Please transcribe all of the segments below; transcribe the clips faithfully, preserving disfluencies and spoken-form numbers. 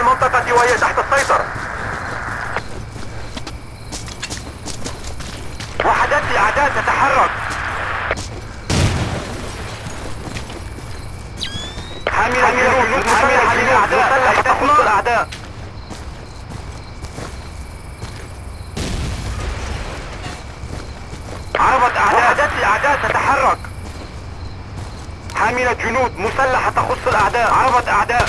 في المنطقة وهي تحت السيطرة. وحدات الأعداء تتحرك. حامل الجنود مسلح للأعداء تحرك الأعداء. عربة أعداء. وحدات الأعداء تتحرك. حاملة جنود مسلحة تخص الأعداء. عربة أعداء.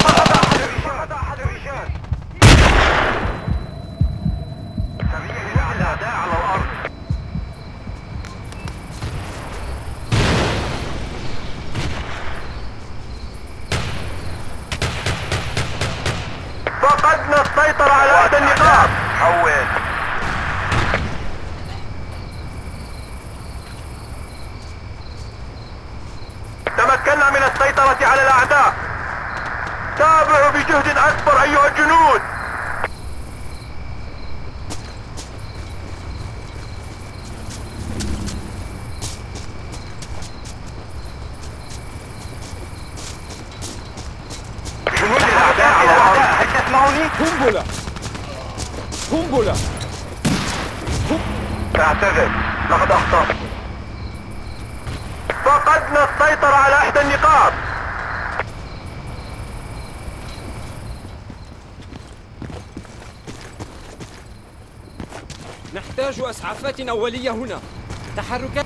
فقد أحد الرجال. سريع نزع الأعداء على الأرض. فقدنا السيطرة على هذا النقاط. حول. تمكنا من السيطرة على الأعداء. تابعوا بجهد أكبر أيها الجنود. جنود الأعداء على الأرض. هل تسمعوني؟ قنبلة قنبلة. أعتذر لقد أخطأت. فقدنا السيطرة على إحدى النقاط. نحتاج أسعافات أولية هنا. تحركات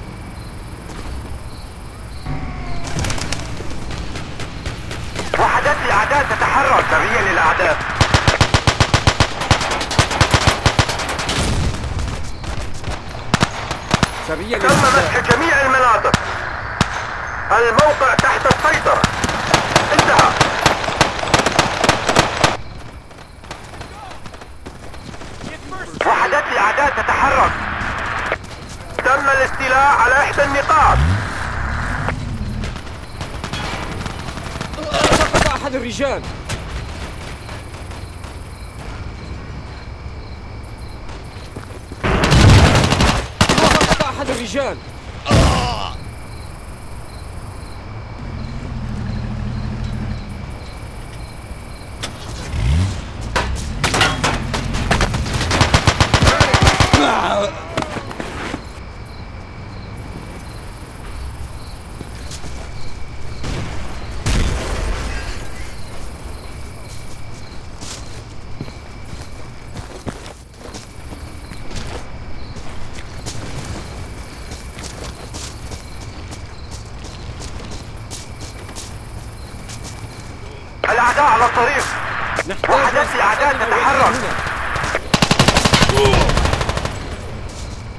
وحدات الأعداء تتحرك. سريا للأعداء. سريا للأعداء. تم مسح جميع المناطق. الموقع تحت السيطرة. انتهى. وحدات الأعداء تتحرك. تم الاستيلاء على إحدى النقاط. سقط أحد الرجال. سقط أحد الرجال. الأعداء على الطريق. وحدات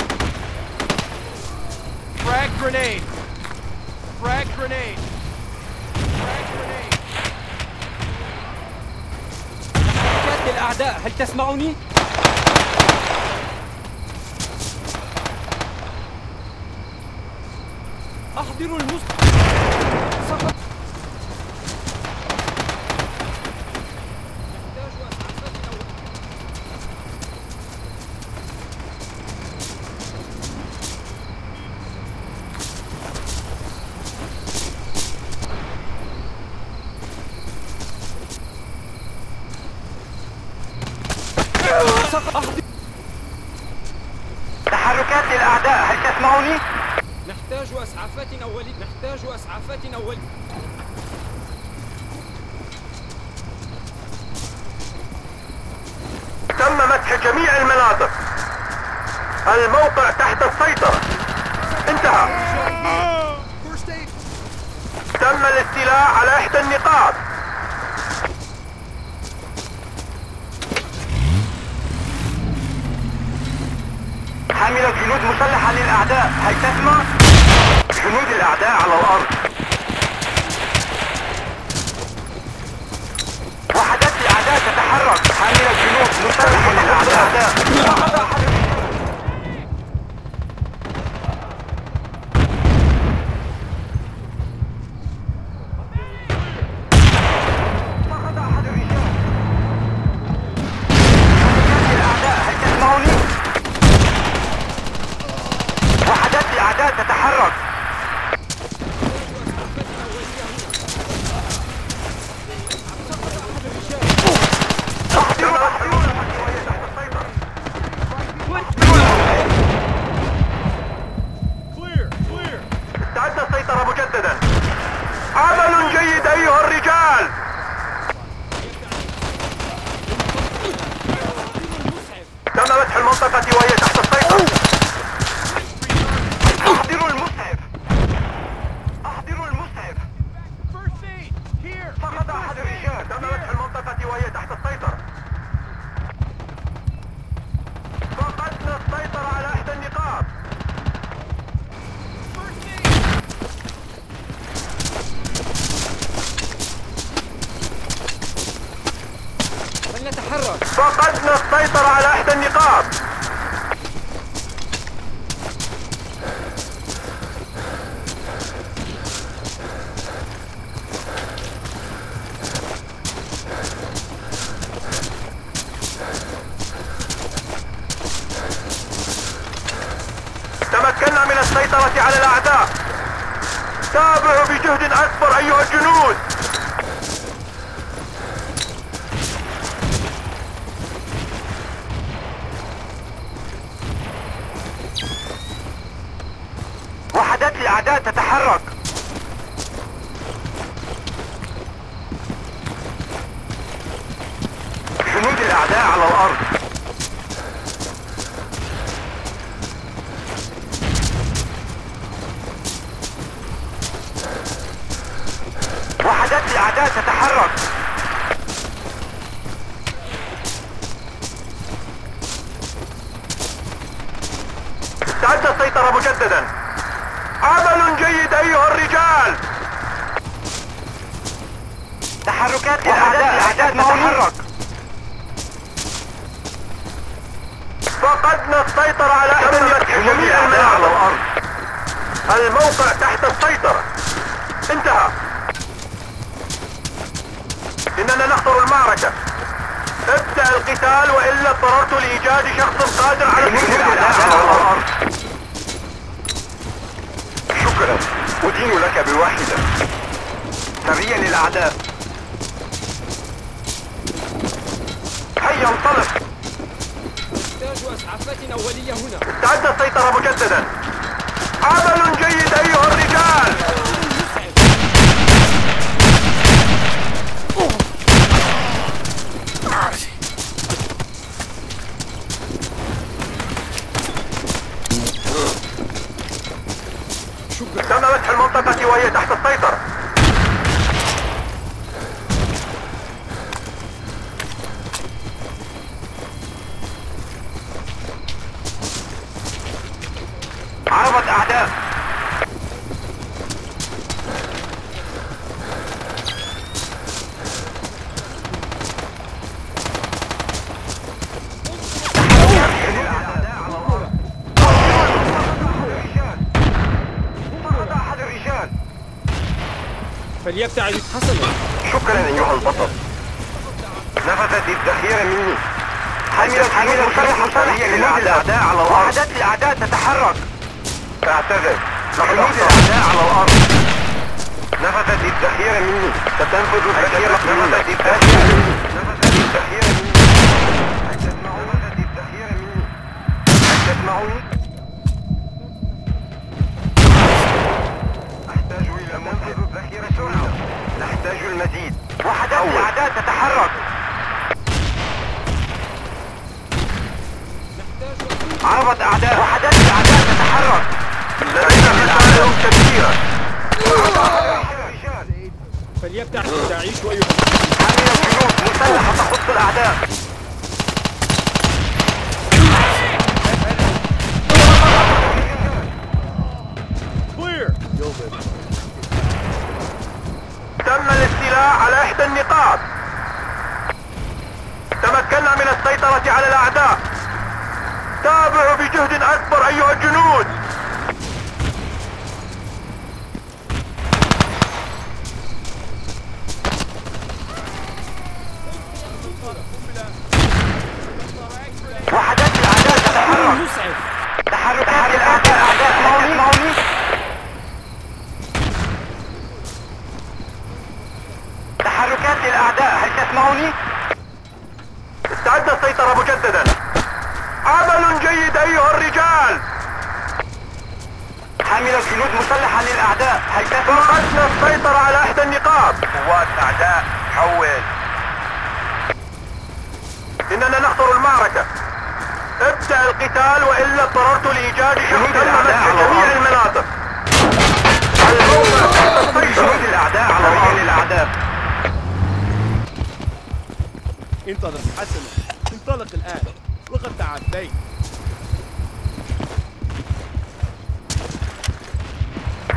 الأعداء تتحرك. Frag grenade. Frag grenade. Frag grenade. حركات الأعداء هل تسمعني؟ أحضروا المسقط. تحركات للأعداء هل تسمعوني؟ نحتاج أسعافات أولية. نحتاج أسعافات أولية. تم مسح جميع المناطق. الموقع تحت السيطرة. انتهى. تم الاستيلاء على إحدى النقاط. حاملة جنود مسلحة للأعداء. هل تسمع؟ جنود الأعداء على الأرض. وحدات الأعداء تتحرك. حاملة جنود مسلحة للأعداء. فقد أحد الرجال. حركات الأعداء هل تسمعوني؟ وحدات الأعداء تتحرك. استطعنا السيطرة على احدى النقاط. تمكنا من السيطرة على الاعداء. تابعوا بجهد اكبر ايها الجنود. وحدات الاعداء تتحرك. جنود الاعداء على الارض. الاعداء تتحرك. استعد السيطرة مجددا. عمل جيد ايها الرجال. تحركات الاعداء تتحرك. فقدنا السيطرة على احد جميع المناطق على الارض. الموقع تحت السيطرة. انتهى. إننا نخطر المعركة. ابدأ القتال وإلا اضطررت لإيجاد شخص قادر على الهجوم على الأرض. شكرا، أدين لك بواحدة. سريا للأعداء. هيا انطلق. إنتاج أسعافات أولية هنا. استعد السيطرة مجددا. عمل جيد أيها الرجال. تم مسح المنطقة وهي تحت السيطرة. عرضت أعداء. فليبتعد حسنا. شكرا ايها البطل. نفذت الذخيرة مني. حملت حملت شرحا صالحا للاعداء على الارض. وحدات الاعداء تتحرك. اعتذر. حمود الاعداء على الارض. نفذت الذخيرة مني. ستنفذ الذخيرة مني. نفذت الذخيرة مني. نفذت الذخيرة مني. هل تسمعون؟ نفذت الذخيرة مني. هل تسمعون؟ نحتاج المزيد. وحدات الاعداء تتحرك. عرضت اعداء. وحدات الاعداء تتحرك. لدينا خسائر كبيرة. فليبتعد داعش وايها. حامل الجنود مسلحة تخص الاعداء. تم الاستيلاء على احدى النقاط. تمكنا من السيطرة على الاعداء. تابعوا بجهد اكبر ايها الجنود. وحدات الاعداء تتحرك. تحرك الاعداء. تحركات للأعداء. هل تسمعوني؟ استعد السيطرة مجددا. عمل جيد أيها الرجال. حمل الجنود مسلحة للأعداء. هل تسمعوني؟ فقدنا السيطرة على إحدى النقاط. قوات أعداء حول. إننا نخطر المعركة. ابدأ القتال وإلا اضطررت لإيجاد شهود الأعداء في جميع المناطق. الموقع تحت السيطرة. شهود الأعداء على رجال الأعداء. انطلق حسنا، انطلق الآن وقد تعديت.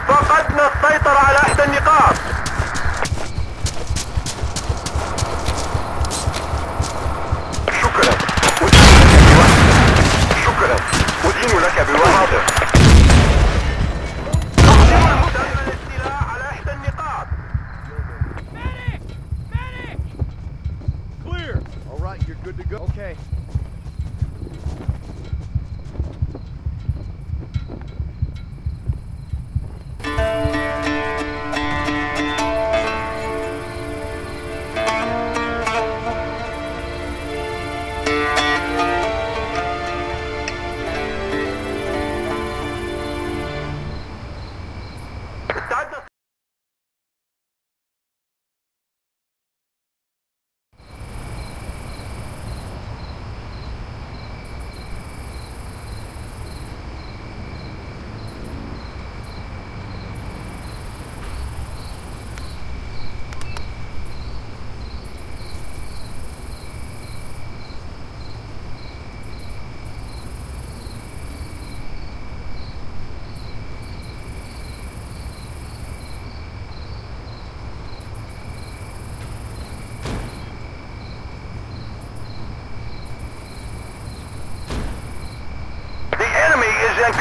فقدنا السيطرة على إحدى النقاط. شكرا، سأقدم لك بوعد. تم الاستيلاء على إحدى النقاط. Medic! Medic! Clear. All right, you're good to go. Okay.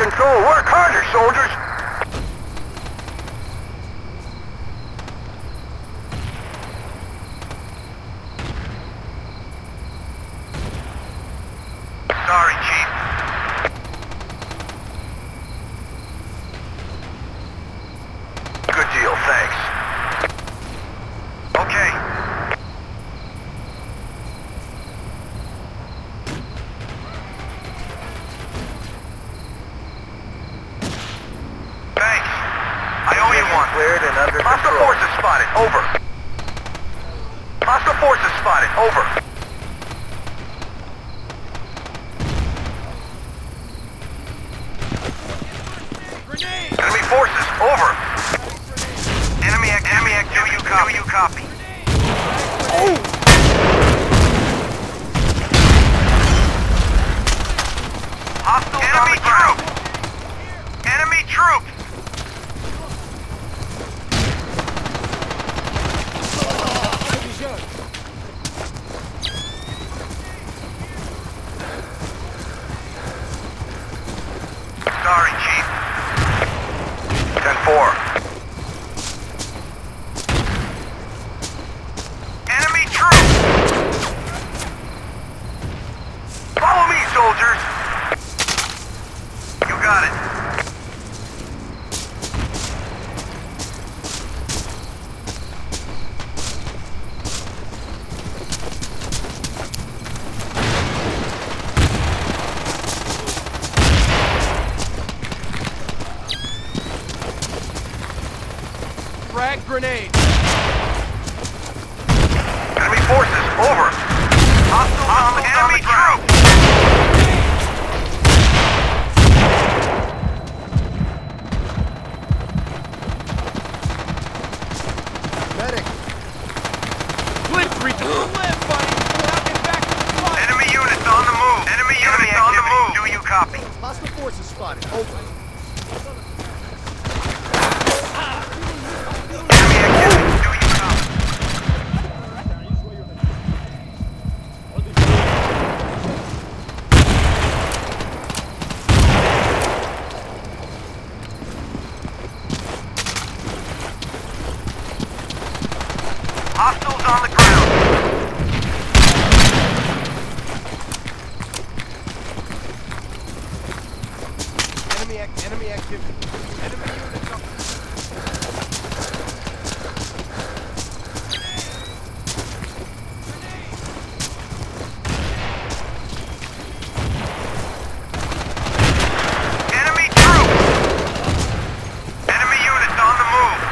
Control. Work harder, soldiers! Sorry, Chief. Good deal, thanks. Okay. Cleared and under control. Hostile forces spotted. Over. Hostile forces spotted. Over. Grenade. Enemy forces. Over. Enemy act. Enemy act. Do you copy? Do you copy? Oh. Hostile enemy troop. Enemy troops. Sorry, Chief. ten four. Enemy troops! Follow me, soldiers! You got it. Frag grenade. Enemy forces, over. Hostile, hostile enemy troop. Medic. Flip, return. Flip, buddy. Now get back to the fire. Enemy units on the move. Enemy, enemy units on the move. Do you copy? Hostile forces spotted. Over. Hostiles on the ground. Enemy act, enemy activity. Enemy units up. Grenade. Grenade. Enemy troops. Enemy units on the move.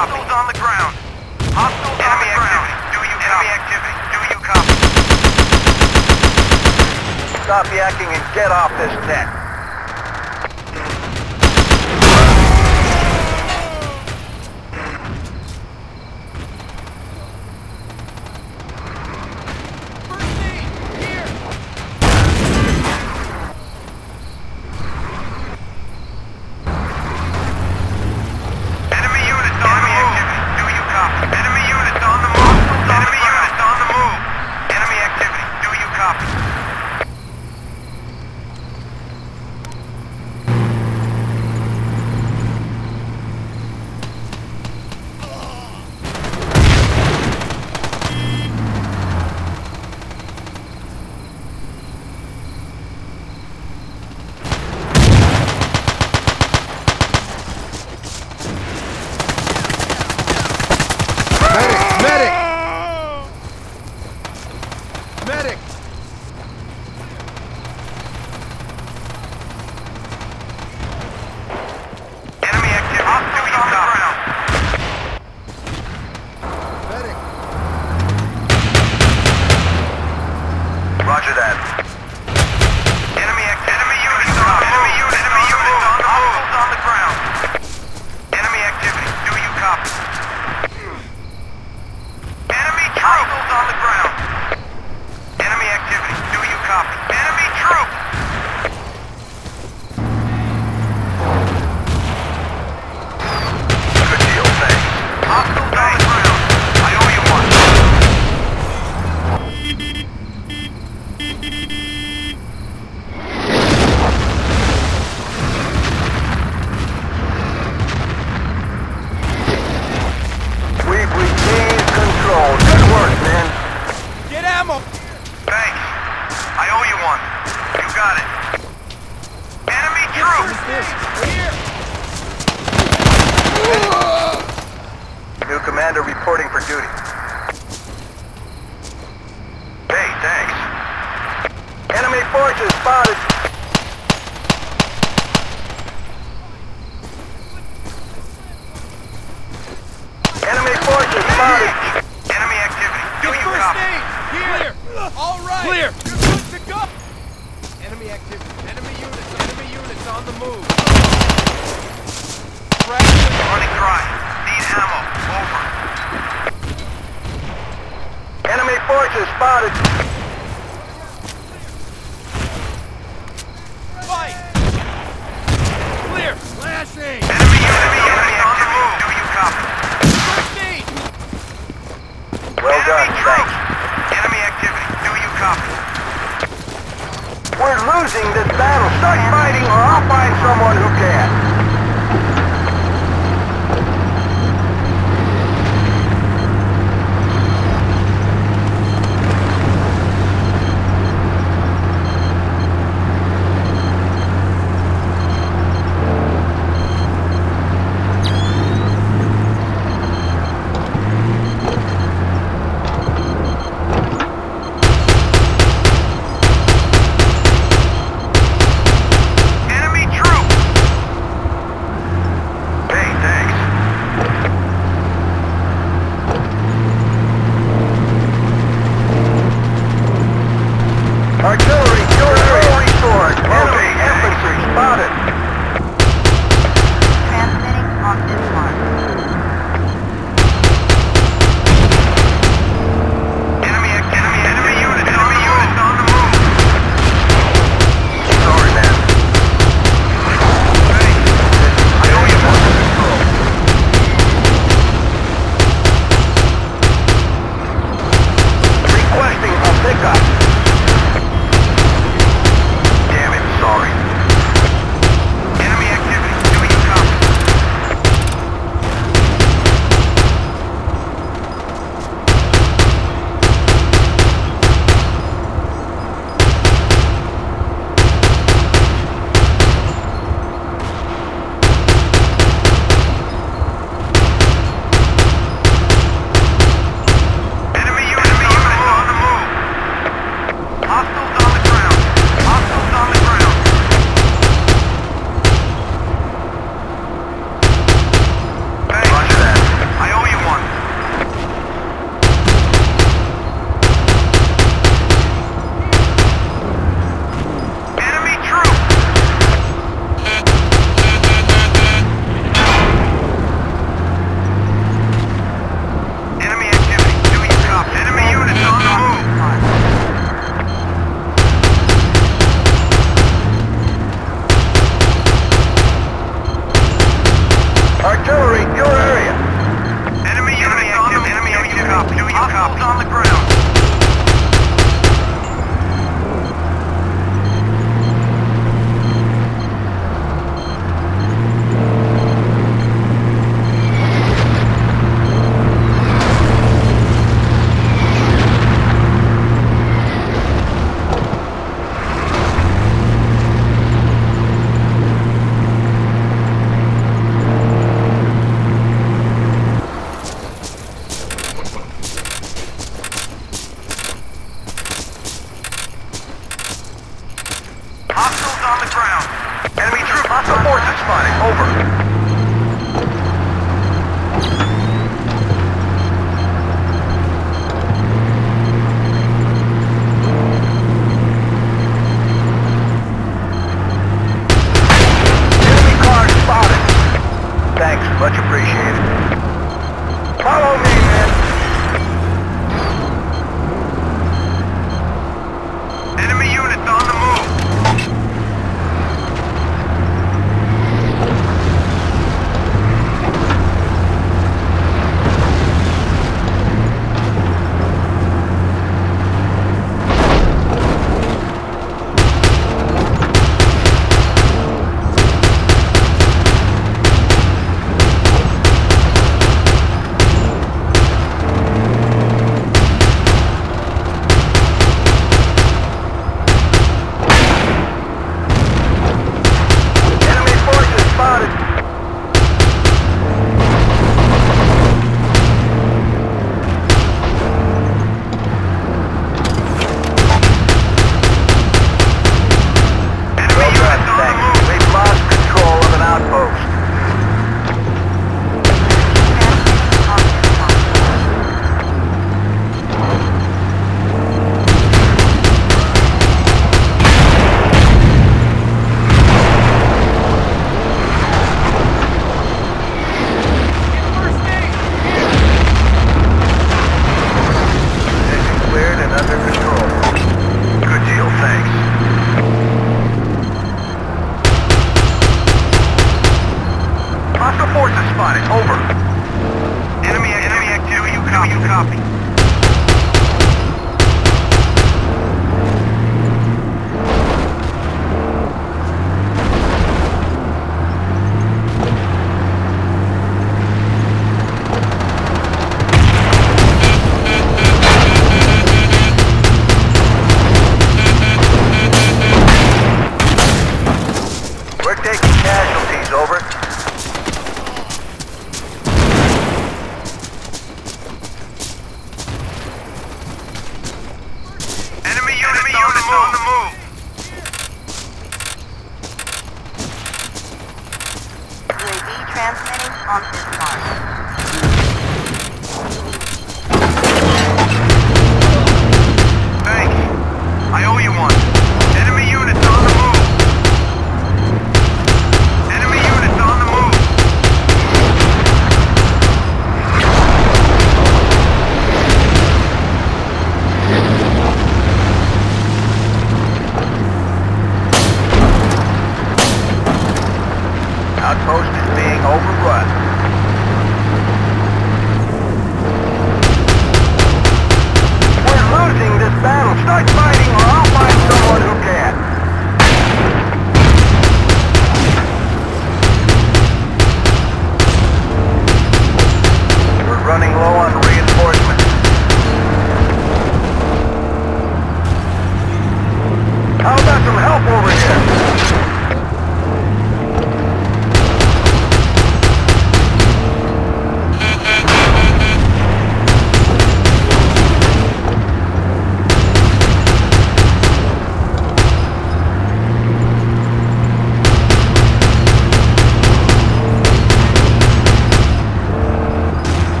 copy? Hostiles on the ground. Hostiles on the ground. Do you copy? Enemy activity. Do you copy? Stop yakking and get off this deck. Much appreciated. Follow me, man. Enemy units on the move.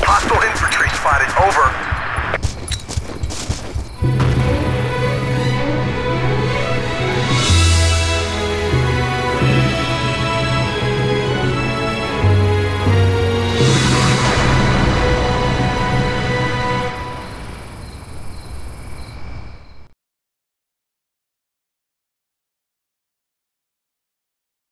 Hostile infantry spotted. Over.